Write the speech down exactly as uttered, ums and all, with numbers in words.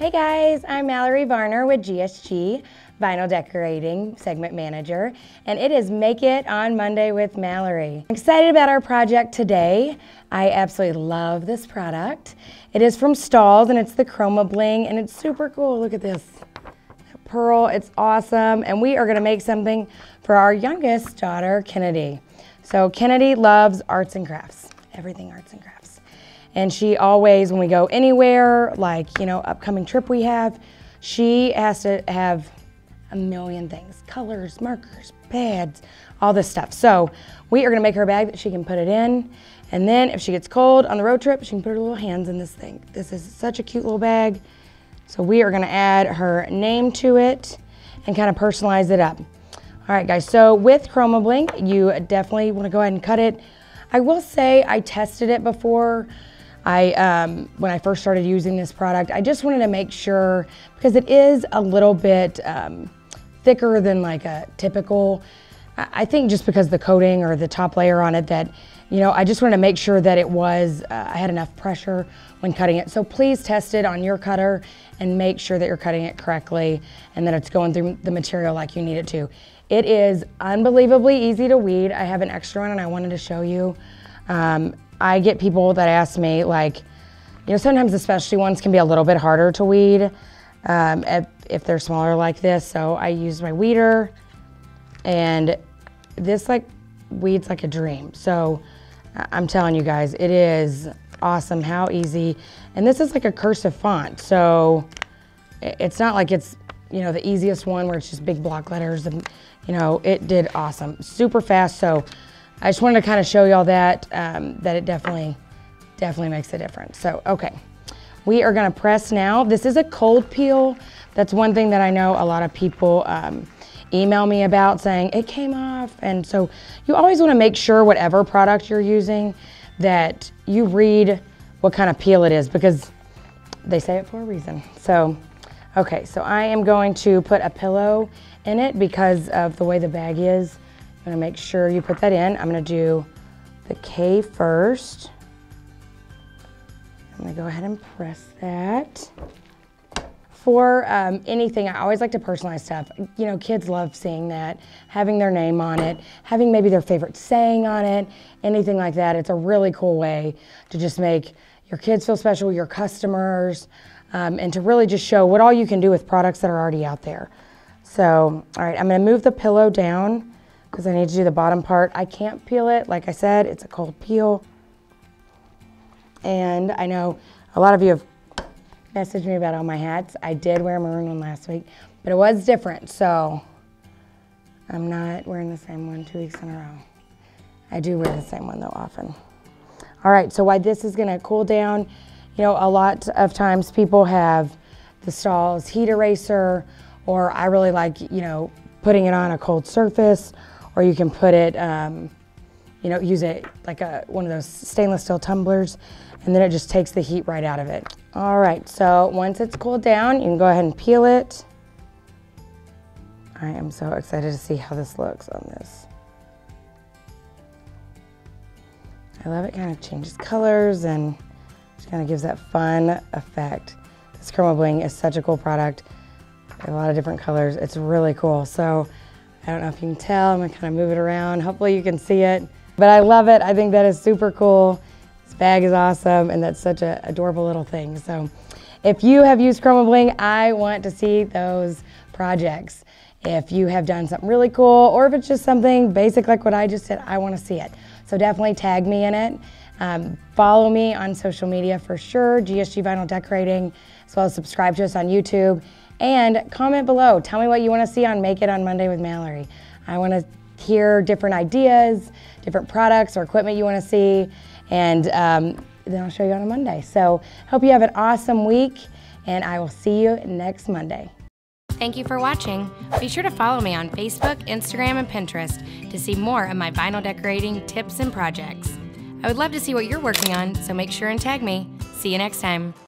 Hey guys, I'm Mallory Varner with G S G, Vinyl Decorating Segment Manager, and it is Make It on Monday with Mallory. I'm excited about our project today. I absolutely love this product. It is from Stahls and it's the Chroma Bling and it's super cool. Look at this. Pearl, it's awesome. And we are gonna make something for our youngest daughter, Kennedy. So Kennedy loves arts and crafts, everything arts and crafts. And she always, when we go anywhere, like, you know, upcoming trip we have, she has to have a million things. Colors, markers, pads, all this stuff. So we are gonna make her a bag that she can put it in. And then if she gets cold on the road trip, she can put her little hands in this thing. This is such a cute little bag. So we are gonna add her name to it and kind of personalize it up. All right, guys, so with Chroma Bling, you definitely wanna go ahead and cut it. I will say I tested it before. I, um, when I first started using this product, I just wanted to make sure, because it is a little bit um, thicker than like a typical, I think just because the coating or the top layer on it, that, you know, I just wanted to make sure that it was, uh, I had enough pressure when cutting it. So please test it on your cutter and make sure that you're cutting it correctly and that it's going through the material like you need it to. It is unbelievably easy to weed. I have an extra one and I wanted to show you. Um, I get people that ask me, like, you know, sometimes the specialty ones can be a little bit harder to weed um, if, if they're smaller like this. So I use my weeder and this like weeds like a dream. So I'm telling you guys, it is awesome how easy. And this is like a cursive font. So it's not like it's, you know, the easiest one where it's just big block letters and, you know, it did awesome, super fast. So I just wanted to kind of show y'all that, um, that it definitely, definitely makes a difference. So, okay, we are gonna press now. This is a cold peel. That's one thing that I know a lot of people um, email me about, saying it came off. And so you always wanna make sure whatever product you're using that you read what kind of peel it is, because they say it for a reason. So, okay, so I am going to put a pillow in it because of the way the bag is. I'm gonna make sure you put that in. I'm gonna do the K first. I'm gonna go ahead and press that. For um, anything, I always like to personalize stuff. You know, kids love seeing that, having their name on it, having maybe their favorite saying on it, anything like that. It's a really cool way to just make your kids feel special, your customers, um, and to really just show what all you can do with products that are already out there. So, all right, I'm gonna move the pillow down because I need to do the bottom part. I can't peel it. Like I said, it's a cold peel. And I know a lot of you have messaged me about all my hats. I did wear a maroon one last week, but it was different. So I'm not wearing the same one two weeks in a row. I do wear the same one though often. All right, so while this is gonna cool down, you know, a lot of times people have the Stahls heat eraser, or I really like, you know, putting it on a cold surface. Or you can put it, um, you know, use it like a, one of those stainless steel tumblers, and then it just takes the heat right out of it. All right, so once it's cooled down, you can go ahead and peel it. I am so excited to see how this looks on this. I love it, kind of changes colors and just kind of gives that fun effect. This Chroma Bling is such a cool product. A lot of different colors, it's really cool. So I don't know if you can tell, I'm gonna kind of move it around. Hopefully you can see it, but I love it. I think that is super cool. This bag is awesome, and that's such an adorable little thing. So if you have used Chroma Bling, I want to see those projects. If you have done something really cool, or if it's just something basic like what I just did, I want to see it. So definitely tag me in it. Um, follow me on social media for sure, G S G Vinyl Decorating, as well as subscribe to us on YouTube. And comment below, tell me what you wanna see on Make It on Monday with Mallory. I wanna hear different ideas, different products or equipment you wanna see, and um, then I'll show you on a Monday. So hope you have an awesome week, and I will see you next Monday. Thank you for watching. Be sure to follow me on Facebook, Instagram, and Pinterest to see more of my vinyl decorating tips and projects. I would love to see what you're working on, so make sure and tag me. See you next time.